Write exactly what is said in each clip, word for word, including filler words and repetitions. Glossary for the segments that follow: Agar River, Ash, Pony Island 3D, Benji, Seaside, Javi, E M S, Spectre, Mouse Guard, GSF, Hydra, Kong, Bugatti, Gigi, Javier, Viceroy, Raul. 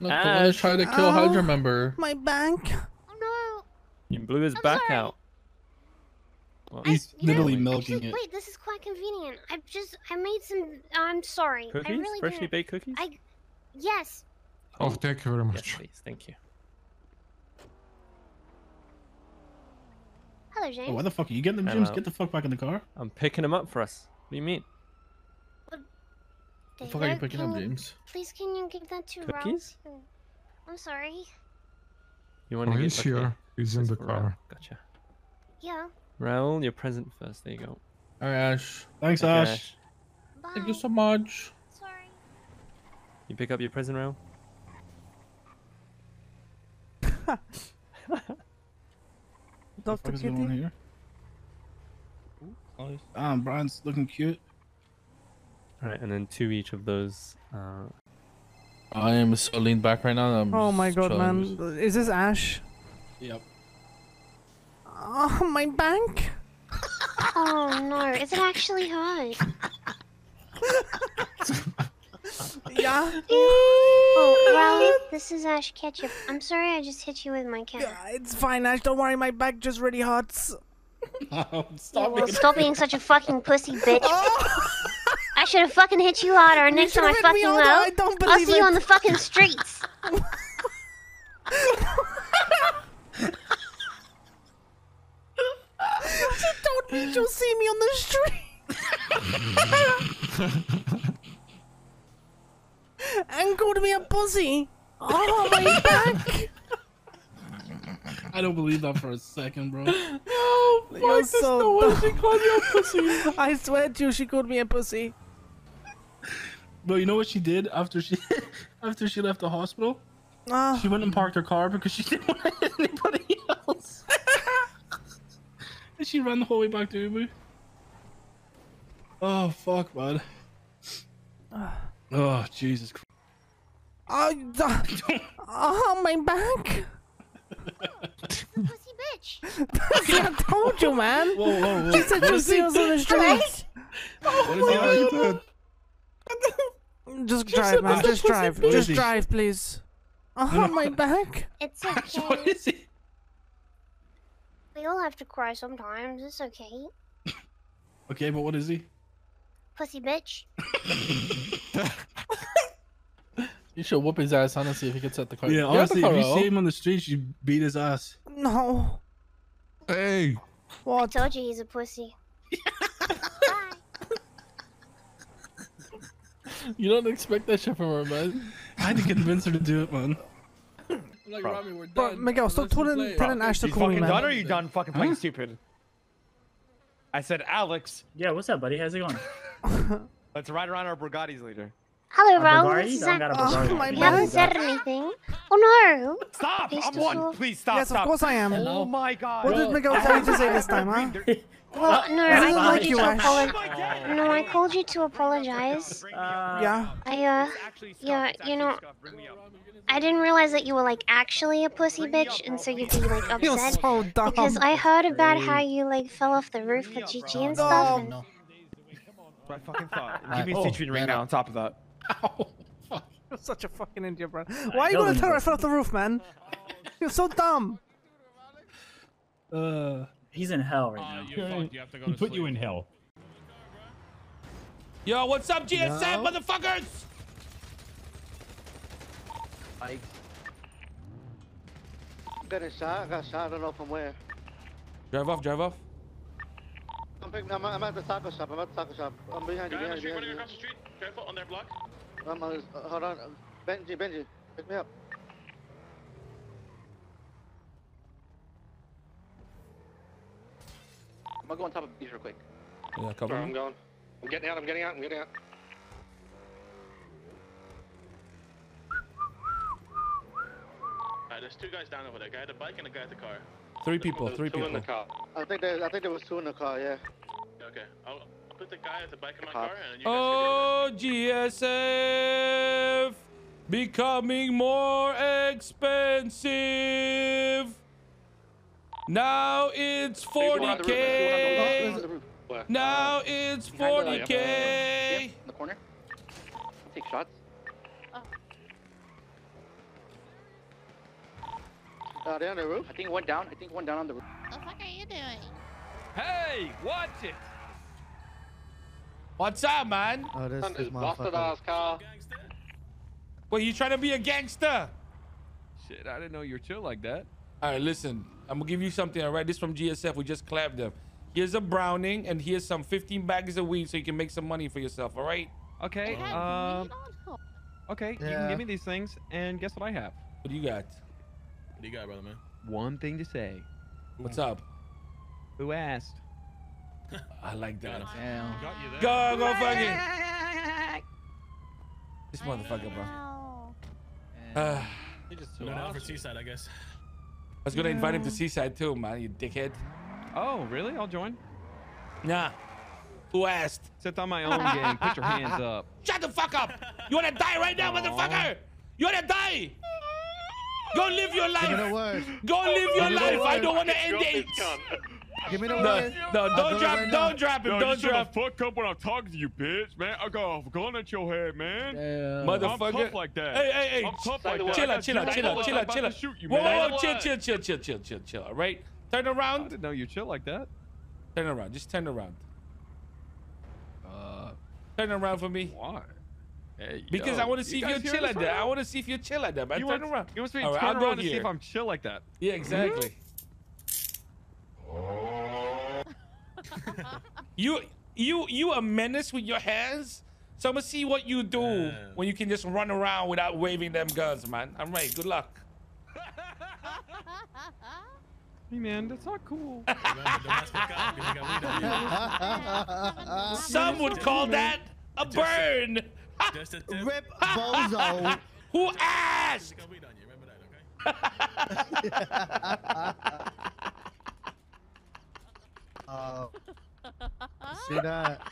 Look, Ash. The one that tried to kill oh, Hydra member. My back. No. You blew his I'm back sorry. out. Well, I, he's literally know, milking actually, it. Wait, this is quite convenient. I just, I made some, uh, I'm sorry. Cookies? I really Freshly didn't. baked cookies? I, yes. Oh, thank you very much. Yes, please. Thank you. Hello, James. Oh, why the fuck are you getting them, James? Get the fuck back in the car. I'm picking them up for us. What do you mean? What the fuck are you picking up, James? Please, can you give that to Cookies? Raul? I'm sorry. You want oh, to he's get here. He's in the car. Raul. Gotcha. Yeah. Raul, your present first. There you go. All right, Ash. Thanks, okay, Ash. Ash. Bye. Thank you so much. Sorry. You pick up your present, Raul? Doctor Kitty here. Ooh, um, Brian's looking cute. All right, and then two each of those. Uh... I am so leaned back right now. I'm oh my god, challenged. man! Is this Ash? Yep. Oh, my bank. Oh no! Is it actually hurt? Yeah. Oh, well, this is Ash Ketchup. I'm sorry I just hit you with my cat. Yeah, it's fine, Ash. Don't worry, my back just really hurts. Oh, stop, yeah, well, stop being such a fucking pussy, bitch. Oh. I should have fucking hit you harder. Next time I fucking will, I don't believe I'll see it. you on the fucking streets. Just don't mean you'll see me on the street. And called me a pussy. Oh my back! I don't believe that for a second, bro. No, fuck, there's so no way she called you a pussy. I swear to you, she called me a pussy. Bro, you know what she did after she after she left the hospital? Oh. She went and parked her car because she didn't want to hit anybody else. And she ran the whole way back to Ubu. Oh fuck, man. Oh, Jesus Christ. Oh, the, oh my back. Pussy bitch. I told you, man. Whoa, whoa, whoa. She said you see us on the street. Oh, my God. Just drive, man. Just drive. Just drive, please. Oh, my back. It's okay. What is it? We all have to cry sometimes. It's okay. Okay, but what is he? Pussy bitch. You should whoop his ass, honestly, if he gets at the car. Yeah, honestly, if you see him on the streets, you beat his ass. No. Hey. What? I told you he's a pussy. You don't expect that shit from her, man. I had to convince her to do it, man. I'm like, Robbie, we're done. But Miguel, stop telling telling Ash to call me, man. You fucking done or you done fucking playing stupid? I said, Alex. Yeah, what's up, buddy? How's it going? Let's ride around our Bugattis later. Hello, Raul. This is Zach. Oh, my you haven't said anything. Oh, no. Stop. Please I'm one. Stop. Please stop. Yes, of stop. course I am. Hello. Oh, my God. What did Miguel tell you to say this time, huh? Well, no, I called you to apologize. No, I called you to apologize. Uh, yeah. I, uh, yeah, you know, I didn't realize that you were, like, actually a pussy bitch, and so you'd be, like, upset. You're so dumb. Because I heard about how you, like, fell off the roof with Gigi and stuff. No. I fucking thought. Give me a citrine right now on top of that. Ow, fuck. You're such a fucking Indian, bro. Why are you gonna tell her I fell off the roof, man? You're so dumb. Uh, He's in hell right now. Uh, you okay. you have to go he to put sleep. you in hell. Yo, what's up, G S F, no. motherfuckers? I got a shot. I got a shot. I don't know from where. Drive off, drive off. I'm, picking, I'm, I'm at the taco shop. I'm at the taco shop. I'm behind you. Behind you. Behind you. Across the street. Careful on their block. Um, uh, hold on, Benji, Benji, pick me up. I'm gonna go on top of these real quick. Yeah, cover. Sorry, I'm going. I'm getting out. I'm getting out. I'm getting out. Alright, there's two guys down over there. A guy at the bike and a guy at the car. Three people. Three people. Two in the car. I think there. I think there was two in the car. Yeah. Okay. I'll put the guy at the bike in my car and you guys oh, can G S F becoming more expensive. Now it's forty K. Now it's forty K. In the corner. Take shots. Uh, they're on the roof. I think one down. I think one down on the roof. What the fuck are you doing? Hey, watch it. What's up, man? Oh, this is my car. Well, you trying to be a gangster? Shit, I didn't know you were chill like that. All right, listen. I'm gonna give you something. All right, this from G S F. We just clapped them. Here's a Browning, and here's some fifteen bags of weed, so you can make some money for yourself. All right? Okay. Um. Okay. Yeah. You can give me these things, and guess what I have? What do you got? What do you got, brother man? One thing to say. What's up? Who asked? I like that. Damn. Got you there. Go, go, fucking. This motherfucker, bro. Uh, you just no, out for Seaside, I guess. I was gonna yeah. invite him to Seaside too, man. You dickhead. Oh, really? I'll join. Nah. Who asked? Sit on my own gang. Put your hands up. Shut the fuck up. You wanna die right now, Aww. motherfucker? You wanna die? Go live your life. Give me the word. Go live your life. I don't want to end it. Give me the word. No, no, don't drop, don't drop him, don't drop. Fuck up when I'm talking to you, bitch, man. I got a gun at your head, man. Motherfucker. I'm tough like that. Hey, hey, hey. I'm tough like that. Chill out, chill out, chill out, chill out, chill out. Whoa, whoa, chill, chill, chill, chill, chill, chill, chill. All right. Turn around. I didn't know you chill like that. Turn around. Just turn around. Uh, turn around for me. Why? Hey, because yo, I want to see if you're chill like that. I want to see if you're chill like that, man. You turn want, around. You want me to right, turn I'll around to see if I'm chill like that. Yeah, exactly. you, you, you a menace with your hands. So I'm gonna see what you do man. when you can just run around without waving them guns, man. All right, good luck. Hey man, that's not cool. Some would call that a burn. Just a tip. Rip bozo. Who asked? Oh, see that?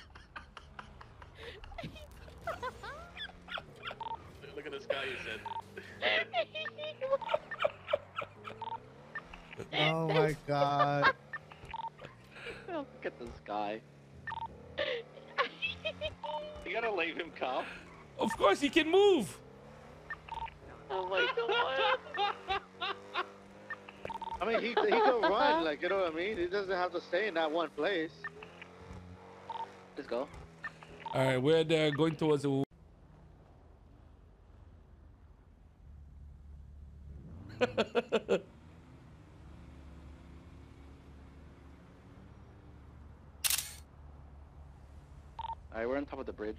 Look at this guy you said. Oh my god. Look at this guy. You gotta leave him calm. Of course, he can move. Oh my god. I mean, he, he can run, like, you know what I mean? He doesn't have to stay in that one place. Let's go. All right, we're uh, going towards the... All right, we're on top of the bridge.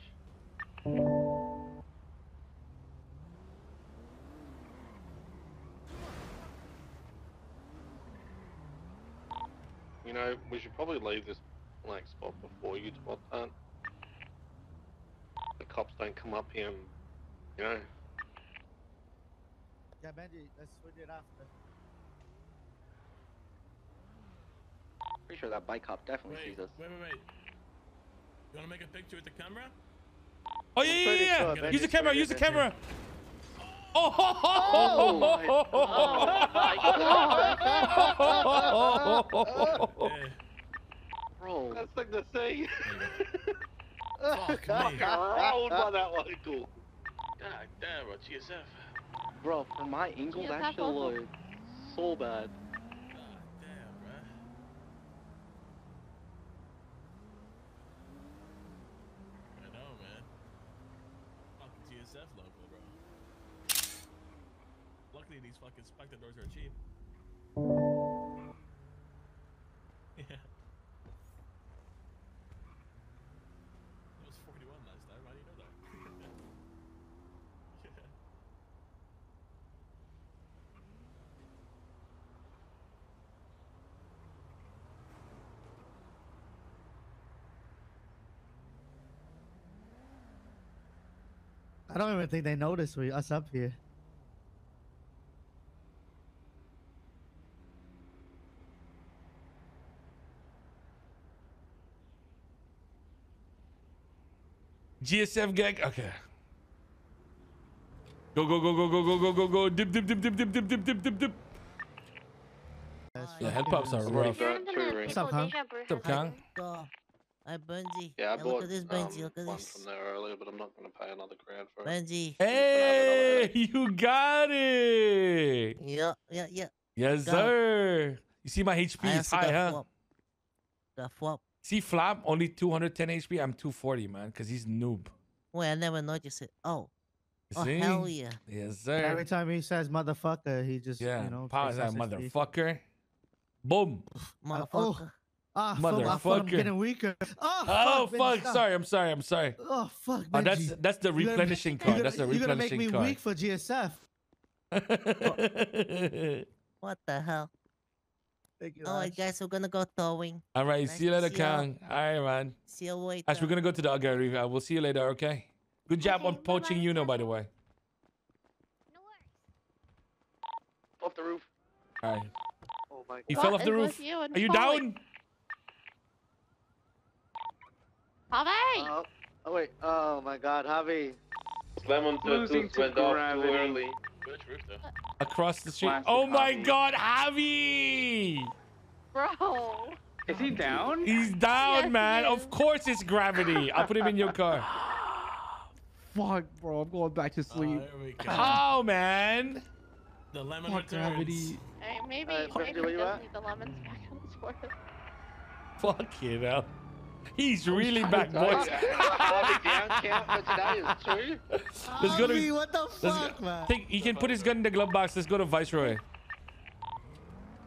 You know, we should probably leave this blank spot before you spot that. The cops don't come up here and, you know. Yeah, Benji, let's switch it after. Pretty sure that bike cop definitely wait, sees us. Wait, wait, wait. You want to make a picture with the camera? Oh yeah, yeah, yeah! yeah. Use the camera, use the camera. Oh ho ho ho ho ho ho ho! Roll. That's like the thing. Fuck me. Rolled by that one. Cool. God damn, bro. G S F. Bro, for my angle, that shit looked so bad. These fucking Spectre doors are cheap. Yeah. It was forty-one last time, how do you know that? Yeah. I don't even think they noticed we us up here. G S F gang, okay. Go, go, go, go, go, go, go, go, go. Dip, dip, dip, dip, dip, dip, dip, dip, dip, dip. The head pops are rough. What's up, Kong? What's up, Kong? Hi, Benji. Yeah, I bought one from there earlier, but I'm not going to pay another grand for it. Benji. Hey, you got it. Yeah, yeah, yeah. Yes, down. Sir. You see my H P is high, huh? Flop. The flop. See, flop, only two hundred ten H P. I'm two forty, man, because he's noob. Wait, I never noticed it. Oh. You oh, see? Hell yeah. Yes, sir. But every time he says motherfucker, he just, yeah. you know. Pause that motherfucker. Boom. Motherfucker. Oh. Ah, motherfucker. I thought I'm getting weaker. Oh, oh fuck. fuck. Sorry, I'm sorry, I'm sorry. Oh, fuck, Benji. Oh, that's, that's the replenishing card. That's the replenishing card. You're going to make me weak for G S F. What the hell? Thank you, All Ash. right, guys, we're going to go towing. All right, nice see you later, see Kong. You. All right, man. See you later. Ash, we're going to go to the Agar River. We'll see you later, okay? Good job okay, on poaching Uno, by the way. No worries. Off the roof. All right. Oh, my God. He fell what? off the it roof. You Are you falling. down? Javi! Uh, oh, wait. Oh, my God. Javi. Slam on the tooth went off too early. Across the street. Plastic oh my Javi. God, Javi! Bro. Is he down? He's down, yes, man. He of course it's gravity. I'll put him in your car. Fuck, bro. I'm going back to sleep. Oh, How, man? The lemon Fuck returns. Gravity. Hey, maybe uh, I doesn't need the lemons back on the board. Fuck you, know. He's really back, boys. Let's go to. What the fuck, man? Think he can put his gun in the glove box. Let's go to Viceroy.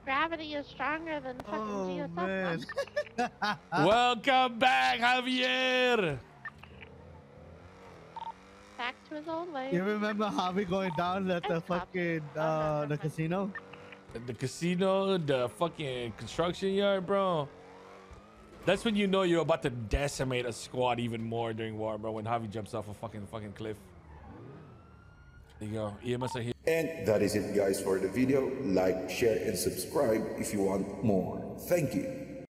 Gravity is stronger than fucking oh, G S F. Man. Welcome back, Javier. Back to his old life. You remember Javi going down at the fucking uh, the casino? The casino, the fucking construction yard, bro. That's when you know you're about to decimate a squad even more during war, bro. When Javi jumps off a fucking fucking cliff. There you go. E M S are here. And that is it, guys, for the video. Like, share, and subscribe if you want more. Thank you.